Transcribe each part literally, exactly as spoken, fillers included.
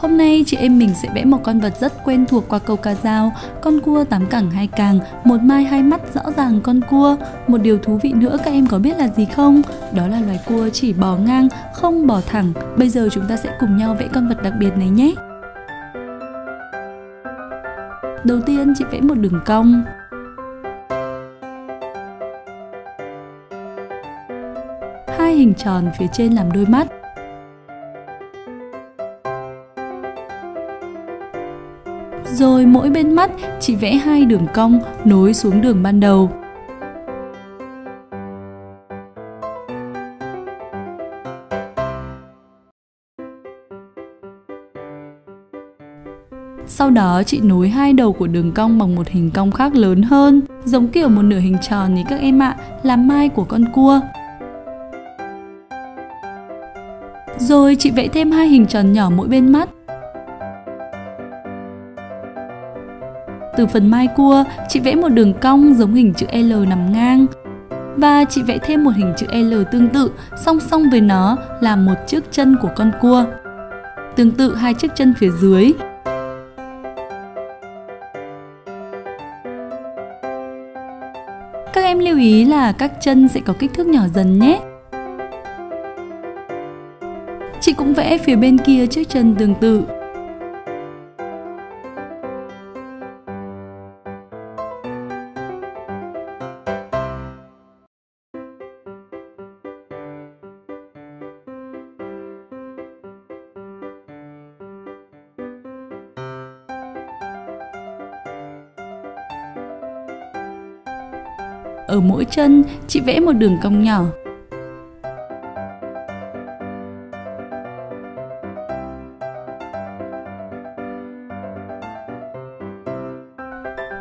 Hôm nay chị em mình sẽ vẽ một con vật rất quen thuộc qua câu ca dao. Con cua tám cẳng hai càng, một mai hai mắt rõ ràng con cua. Một điều thú vị nữa các em có biết là gì không? Đó là loài cua chỉ bò ngang, không bò thẳng. Bây giờ chúng ta sẽ cùng nhau vẽ con vật đặc biệt này nhé. Đầu tiên chị vẽ một đường cong. Hai hình tròn phía trên làm đôi mắt. Rồi mỗi bên mắt chị vẽ hai đường cong nối xuống đường ban đầu. Sau đó chị nối hai đầu của đường cong bằng một hình cong khác lớn hơn, giống kiểu một nửa hình tròn ấy các em ạ, làm mai của con cua. Rồi chị vẽ thêm hai hình tròn nhỏ mỗi bên mắt. Từ phần mai cua, chị vẽ một đường cong giống hình chữ L nằm ngang. Và chị vẽ thêm một hình chữ L tương tự, song song với nó là một chiếc chân của con cua. Tương tự hai chiếc chân phía dưới. Các em lưu ý là các chân sẽ có kích thước nhỏ dần nhé. Chị cũng vẽ phía bên kia chiếc chân tương tự. Ở mỗi chân, chị vẽ một đường cong nhỏ.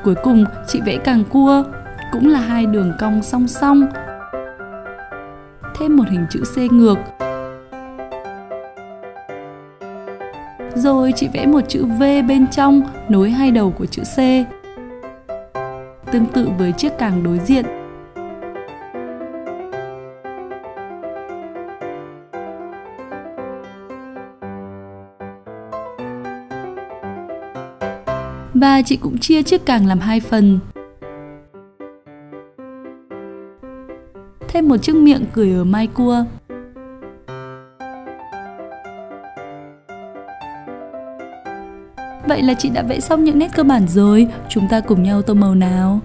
Cuối cùng, chị vẽ càng cua, cũng là hai đường cong song song. Thêm một hình chữ C ngược. Rồi chị vẽ một chữ V bên trong, nối hai đầu của chữ C. Tương tự với chiếc càng đối diện. Và chị cũng chia chiếc càng làm hai phần. Thêm một chiếc miệng cười ở mai cua. Vậy là chị đã vẽ xong những nét cơ bản rồi, chúng ta cùng nhau tô màu nào.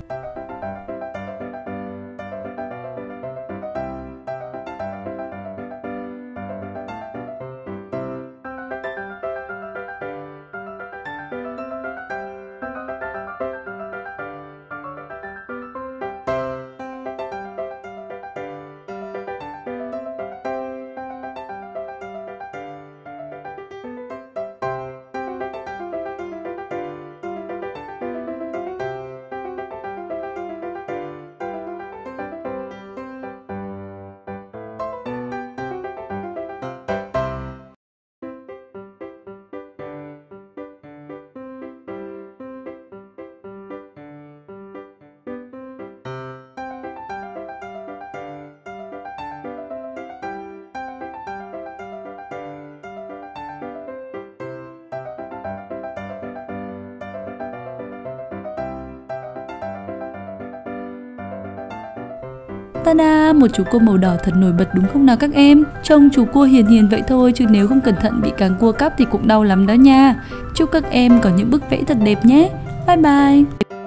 Ta-da! Một chú cua màu đỏ thật nổi bật đúng không nào các em? Trông chú cua hiền hiền vậy thôi chứ nếu không cẩn thận bị càng cua cắp thì cũng đau lắm đó nha. Chúc các em có những bức vẽ thật đẹp nhé. Bye bye!